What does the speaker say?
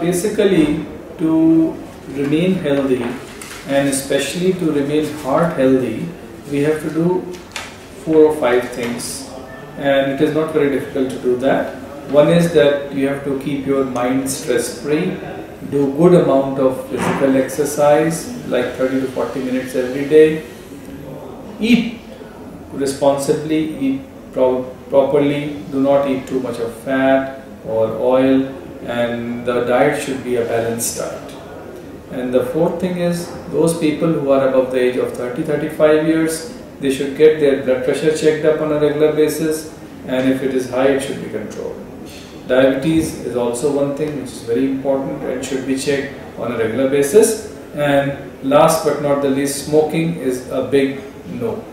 Basically, to remain healthy and especially to remain heart healthy, we have to do 4 or 5 things, and it is not very difficult to do that. One is that you have to keep your mind stress free, do good amount of physical exercise like 30 to 40 minutes every day, eat responsibly, eat properly, do not eat too much of fat or oil, and the diet should be a balanced diet. And the fourth thing is, those people who are above the age of 30-35 years, they should get their blood pressure checked up on a regular basis, and if it is high, it should be controlled. Diabetes is also one thing which is very important and should be checked on a regular basis. And last but not the least, smoking is a big no.